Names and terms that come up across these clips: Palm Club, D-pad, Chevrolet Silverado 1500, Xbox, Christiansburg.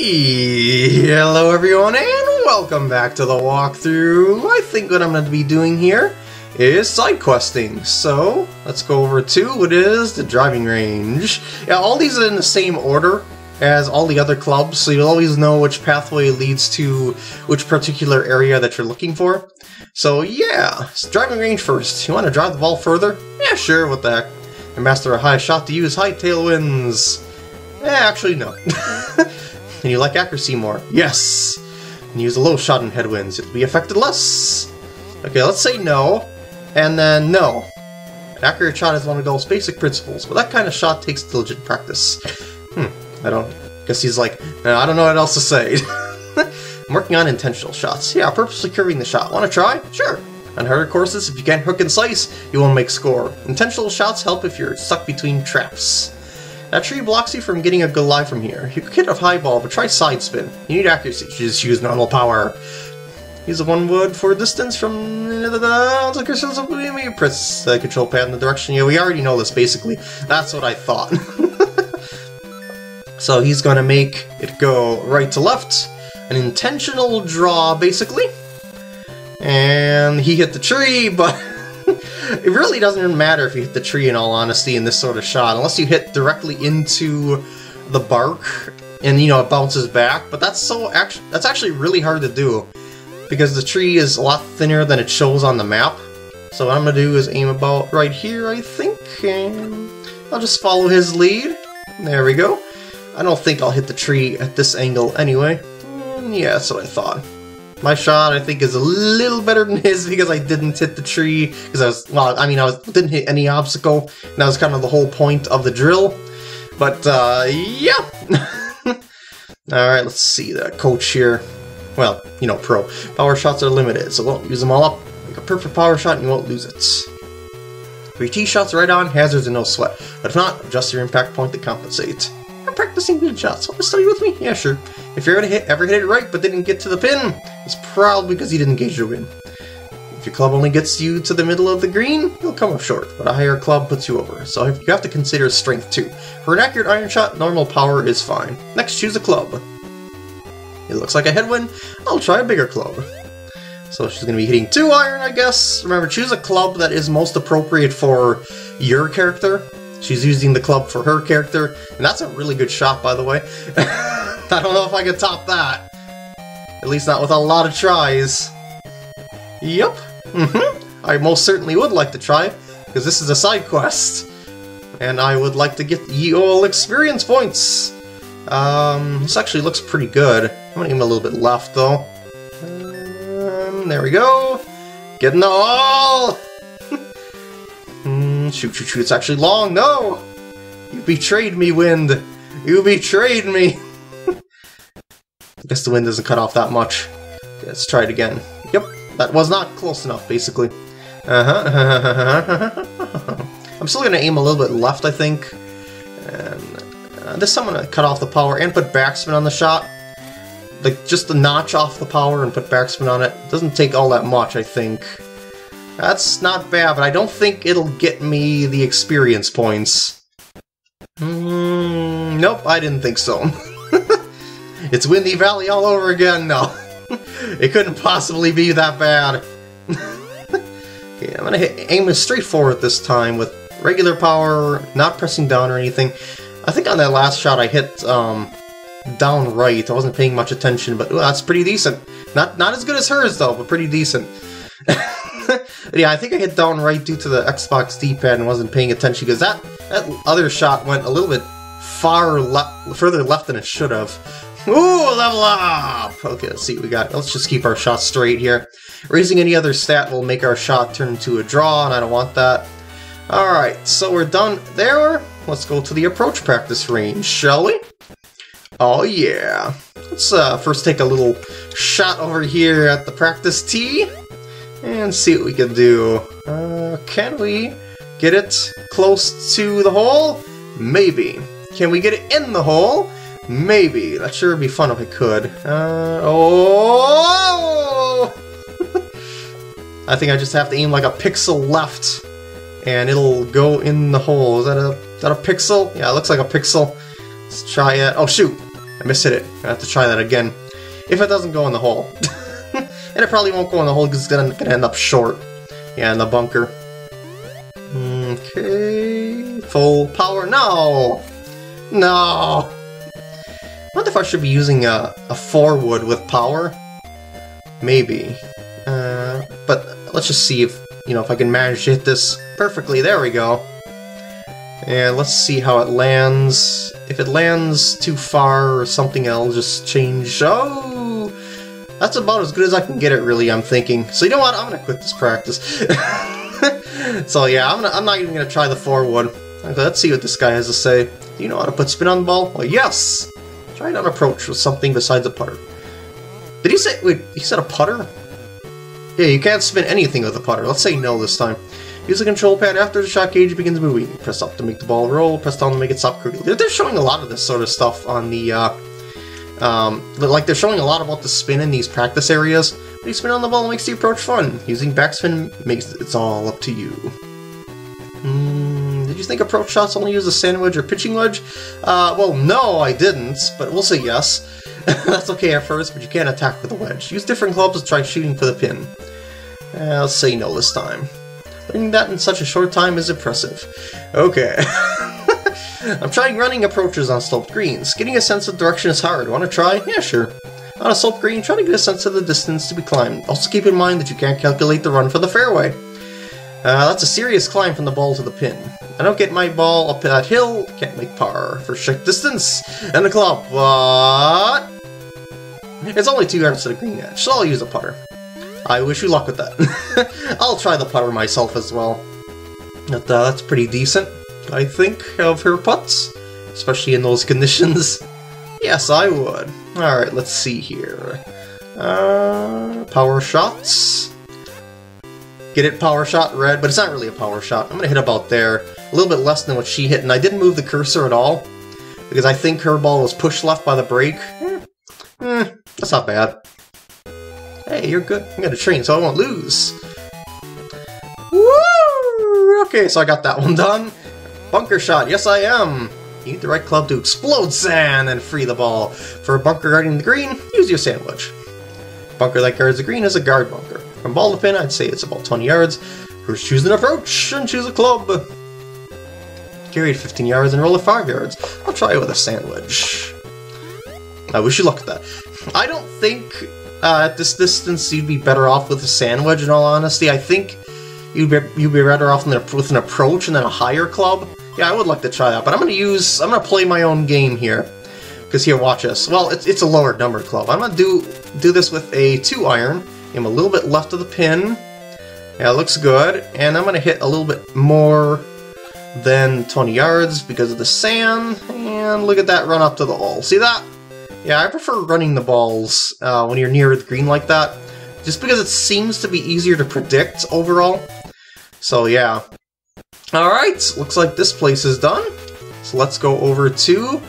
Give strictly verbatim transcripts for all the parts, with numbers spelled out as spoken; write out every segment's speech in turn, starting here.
Hey, hello everyone and welcome back to the walkthrough. I think what I'm going to be doing here is side questing. So let's go over to what is the driving range. Yeah, all these are in the same order as all the other clubs, so you'll always know which pathway leads to which particular area that you're looking for. So yeah, driving range first. You want to drive the ball further? Yeah, sure, what the heck. And master a high shot to use high tailwinds. Eh, actually no. And you like accuracy more. Yes! And use a low shot in headwinds. It'll be affected less! Okay, let's say no, and then no. An accurate shot is one of those basic principles, but that kind of shot takes diligent practice. Hmm, I don't... guess he's like, no, I don't know what else to say. I'm working on intentional shots. Yeah, purposely curving the shot. Want to try? Sure! On harder courses, if you can't hook and slice, you won't make score. Intentional shots help if you're stuck between traps. That tree blocks you from getting a good lie from here. You could hit a high ball, but try side spin. You need accuracy. You just use normal power. Use a one wood for distance from the crystals of the press the control pad in the direction. Yeah, we already know this basically. That's what I thought. So he's gonna make it go right to left. An intentional draw, basically. And he hit the tree, but it really doesn't matter if you hit the tree, in all honesty, in this sort of shot, unless you hit directly into the bark and, you know, it bounces back. But that's so act that's actually really hard to do because the tree is a lot thinner than it shows on the map. So what I'm going to do is aim about right here, I think, and I'll just follow his lead. There we go. I don't think I'll hit the tree at this angle anyway. And yeah, that's what I thought. My shot, I think, is a little better than his because I didn't hit the tree. Because I was, well, I mean, I was, didn't hit any obstacle. And that was kind of the whole point of the drill. But, uh, yeah. Alright, let's see. The coach here. Well, you know, pro. Power shots are limited, so don't use them all up. Make a perfect power shot and you won't lose it. If your tee shot's right on, hazards are no sweat. But if not, adjust your impact point to compensate. I'm practicing good shots. Want to study with me? Yeah, sure. If you're gonna hit, ever hit it right but didn't get to the pin, it's probably because you didn't gauge your win. If your club only gets you to the middle of the green, you'll come up short, but a higher club puts you over, so you have to consider strength too. For an accurate iron shot, normal power is fine. Next, choose a club. It looks like a headwind. I'll try a bigger club. So she's gonna be hitting two iron, I guess. Remember, choose a club that is most appropriate for your character. She's using the club for her character, and that's a really good shot, by the way. I don't know if I can top that. At least not with a lot of tries. Yep. Mm-hmm. I most certainly would like to try, because this is a side quest. And I would like to get ye ol' experience points. Um, this actually looks pretty good. I'm gonna give him a little bit left, though. Um, there we go. Getting the all! mm, shoot, shoot, shoot. It's actually long. No! You betrayed me, wind. You betrayed me. I guess the wind doesn't cut off that much. Let's try it again. Yep, that was not close enough, basically. Uh-huh. I'm still going to aim a little bit left, I think. And uh, this time I'm going to cut off the power and put backspin on the shot. Like, just the notch off the power and put backspin on it. Doesn't take all that much, I think. That's not bad, but I don't think it'll get me the experience points. Mm, nope, I didn't think so. It's Windy Valley all over again, no. It couldn't possibly be that bad. Okay, I'm gonna hit, aim it straight forward this time with regular power, not pressing down or anything. I think on that last shot I hit um, down right. I wasn't paying much attention, but well, that's pretty decent. Not not as good as hers though, but pretty decent. Yeah, I think I hit down right due to the Xbox D-pad and wasn't paying attention because that that other shot went a little bit far left, further left than it should have. Ooh, level up! Okay, let's see what we got. Let's just keep our shots straight here. Raising any other stat will make our shot turn into a draw, and I don't want that. Alright, so we're done there. Let's go to the approach practice range, shall we? Oh yeah. Let's uh, first take a little shot over here at the practice tee, and see what we can do. Uh, can we get it close to the hole? Maybe. Can we get it in the hole? Maybe. That sure would be fun if I could. Uh, oh! I think I just have to aim like a pixel left, and it'll go in the hole. Is that a, is that a pixel? Yeah, it looks like a pixel. Let's try it. Oh, shoot! I mishit it. I have to try that again. If it doesn't go in the hole. And it probably won't go in the hole because it's gonna, gonna end up short. Yeah, in the bunker. Okay. Full power. No! No! I wonder if I should be using a, a four wood with power. Maybe. Uh, but let's just see if, you know, if I can manage to hit this perfectly. There we go. And let's see how it lands. If it lands too far or something, I'll just change. Oh! That's about as good as I can get it, really, I'm thinking. So you know what? I'm gonna quit this practice. So yeah, I'm, gonna, I'm not even gonna try the four wood. Okay, let's see what this guy has to say. Do you know how to put spin on the ball? Well, yes! Try an approach with something besides a putter. Did he say, wait, he said a putter? Yeah, you can't spin anything with a putter. Let's say no this time. Use the control pad after the shot gauge begins moving. Press up to make the ball roll, press down to make it stop quickly. They're showing a lot of this sort of stuff on the, uh, um, like they're showing a lot about the spin in these practice areas. When you spin on the ball, it makes the approach fun. Using backspin makes it, it's all up to you. Mm, did you think approach shots only use a sand wedge or pitching wedge? Uh, well, no, I didn't, but we'll say yes. That's okay at first, but you can't attack with a wedge. Use different clubs to try shooting for the pin. Uh, let's say no this time. Learning that in such a short time is impressive. Okay. I'm trying running approaches on sloped greens. Getting a sense of direction is hard. Want to try? Yeah, sure. On a sloped green, try to get a sense of the distance to be climbed. Also keep in mind that you can't calculate the run for the fairway. Uh, that's a serious climb from the ball to the pin. I don't get my ball up that hill. Can't make par for short distance. And the club. What? It's only two yards to the green edge, so I'll use a putter. I wish you luck with that. I'll try the putter myself as well. But, uh, that's pretty decent, I think, of her putts. Especially in those conditions. Yes, I would. Alright, let's see here. Uh, power shots. Get it, power shot, red, but it's not really a power shot. I'm going to hit about there. A little bit less than what she hit, and I didn't move the cursor at all. Because I think her ball was pushed left by the break. Eh, eh, that's not bad. Hey, you're good. I'm gonna train, so I won't lose. Woo! Okay, so I got that one done. Bunker shot. Yes, I am. You need the right club to explode sand and free the ball. For a bunker guarding the green, use your sandwich. Bunker that guards the green is a guard bunker. From ball to pin, I'd say it's about twenty yards. First, choose an approach and choose a club. Carry it fifteen yards and roll it five yards. I'll try it with a sandwich. I wish you luck with that. I don't think... Uh, at this distance, you'd be better off with a sand wedge, in all honesty. I think you'd be, you'd be better off with an approach and then a higher club. Yeah, I would like to try that, but I'm going to use... I'm going to play my own game here. Because here, watch this. Well, it's, it's a lower number club. I'm going to do do this with a two iron. I'm a little bit left of the pin. Yeah, it looks good. And I'm going to hit a little bit more than twenty yards because of the sand. And look at that run up to the hole. See that? Yeah, I prefer running the balls uh, when you're near the green like that, just because it seems to be easier to predict overall. So yeah. Alright, looks like this place is done. So let's go over to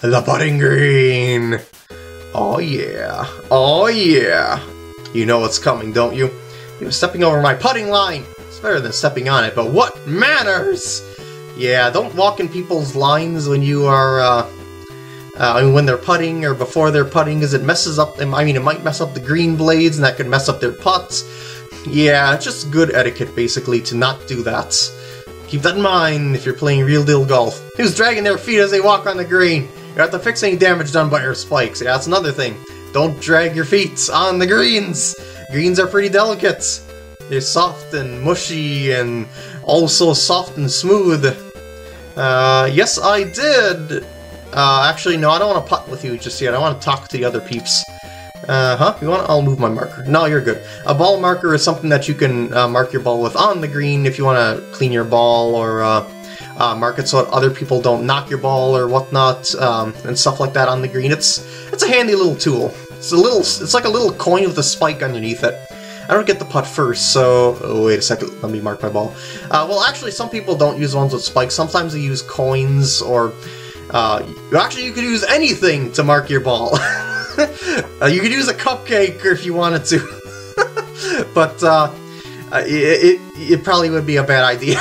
the putting green. Oh yeah. Oh yeah. You know what's coming, don't you? You're stepping over my putting line. It's better than stepping on it, but what manners? Yeah, don't walk in people's lines when you are... Uh, Uh, I mean, when they're putting or before they're putting, because it messes up them. I mean, it might mess up the green blades, and that could mess up their putts. Yeah, it's just good etiquette, basically, to not do that. Keep that in mind if you're playing real deal golf. Who's dragging their feet as they walk on the green? You have to fix any damage done by your spikes. Yeah, that's another thing. Don't drag your feet on the greens. Greens are pretty delicate. They're soft and mushy, and also soft and smooth. Uh, yes, I did. Uh, actually, no, I don't want to putt with you just yet. I want to talk to the other peeps. Uh, huh? You want to? I'll move my marker. No, you're good. A ball marker is something that you can uh, mark your ball with on the green if you want to clean your ball or uh, uh, mark it so that other people don't knock your ball or whatnot um, and stuff like that on the green. It's it's a handy little tool. It's a little. It's like a little coin with a spike underneath it. I don't get the putt first, so... Oh, wait a second, let me mark my ball. Uh, well, actually, some people don't use ones with spikes. Sometimes they use coins or... Uh, actually, you could use anything to mark your ball. uh, you could use a cupcake if you wanted to. But uh, it, it, it probably would be a bad idea.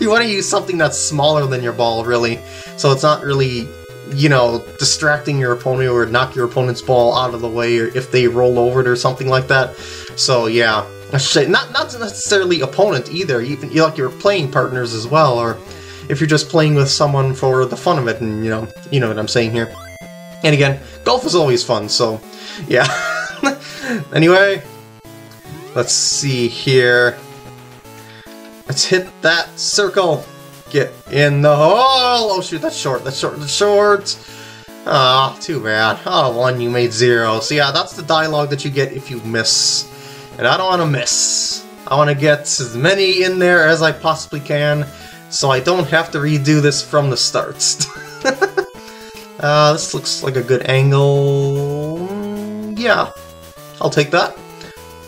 You want to use something that's smaller than your ball, really. So it's not really you know, distracting your opponent or knock your opponent's ball out of the way, or if they roll over it or something like that. So yeah, not not necessarily opponent either, even like your playing partners as well, or if you're just playing with someone for the fun of it, and you know, you know what I'm saying here. And again, golf is always fun, so yeah. Anyway, let's see here. Let's hit that circle. Get in the hole. Oh shoot, that's short. That's short. That's short. Ah, oh, too bad. Oh, one, you made zero. So yeah, that's the dialogue that you get if you miss. And I don't want to miss. I want to get as many in there as I possibly can, so I don't have to redo this from the start. Uh, this looks like a good angle. Yeah, I'll take that.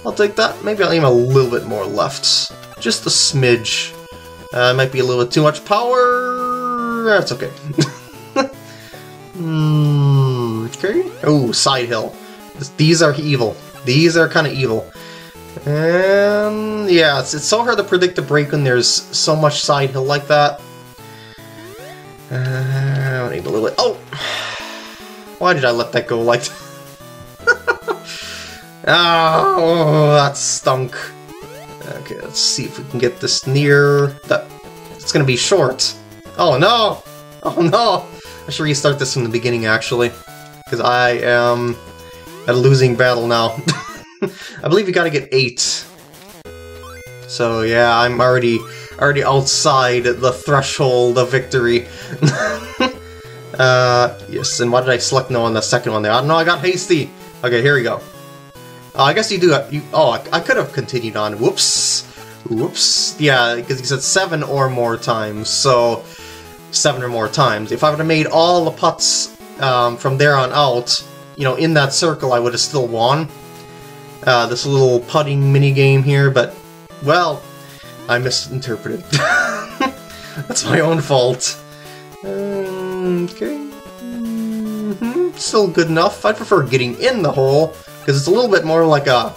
I'll take that. Maybe I'll aim a little bit more left. Just a smidge. Uh, might be a little bit too much power. That's okay. mm, okay. Oh, side hill. These are evil. These are kind of evil. And yeah, it's, it's so hard to predict a break when there's so much side hill like that. Uh, I need a little bit. Oh! Why did I let that go like that? Oh, that stunk. Okay, let's see if we can get this near. That it's gonna be short. Oh no! Oh no! I should restart this from the beginning actually, because I am at a losing battle now. I believe you gotta get eight. So yeah, I'm already already outside the threshold of victory. uh, yes. And why did I select no on the second one there? I don't know. I got hasty. Okay, here we go. Uh, I guess you do. You, oh, I, I could have continued on. Whoops. Whoops. Yeah, because he said seven or more times. So seven or more times. If I would have made all the putts um, from there on out, you know, in that circle, I would have still won. Uh, this little putting mini game here, but well, I misinterpreted. That's my own fault. Um, okay. Mm-hmm. Still good enough. I prefer getting in the hole, because it's a little bit more like a,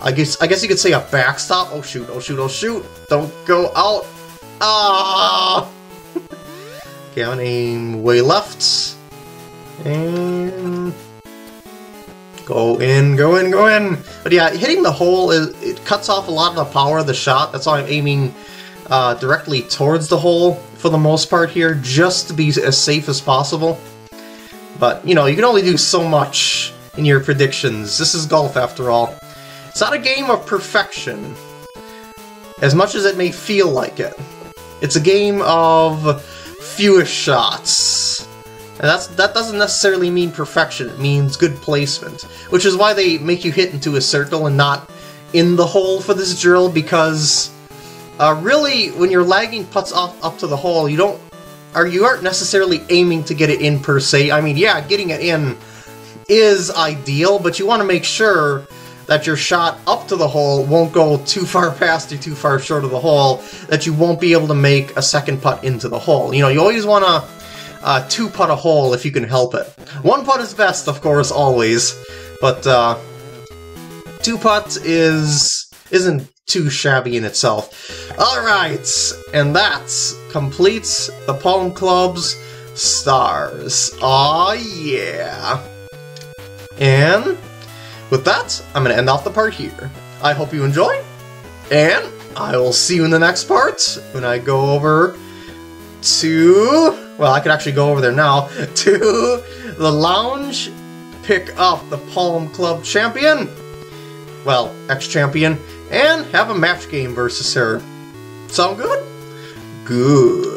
I guess I guess you could say a backstop. Oh shoot, oh shoot, oh shoot. Don't go out. Ah! Okay, I'm gonna aim way left. And go in, go in, go in. But yeah, hitting the hole, is it cuts off a lot of the power of the shot. That's why I'm aiming uh, directly towards the hole for the most part here, just to be as safe as possible. But, you know, you can only do so much in your predictions. This is golf, after all. It's not a game of perfection, as much as it may feel like it. It's a game of fewest shots. And that's, that doesn't necessarily mean perfection, it means good placement. Which is why they make you hit into a circle and not in the hole for this drill, because uh, really, when you're lagging putts off up to the hole, you don't, or you aren't necessarily aiming to get it in per se. I mean, yeah, getting it in is ideal, but you want to make sure that your shot up to the hole won't go too far past or too far short of the hole, that you won't be able to make a second putt into the hole. You know, you always want to uh, two-putt a hole if you can help it. One putt is best, of course, always, but uh, two putts is, isn't too shabby in itself. Alright, and that completes the Palm Club's Stars. Aw, yeah! And with that, I'm going to end off the part here. I hope you enjoy, and I will see you in the next part when I go over to, well, I could actually go over there now, to the lounge, pick up the Palm Club champion, well, ex-champion, and have a match game versus her. Sound good? Good.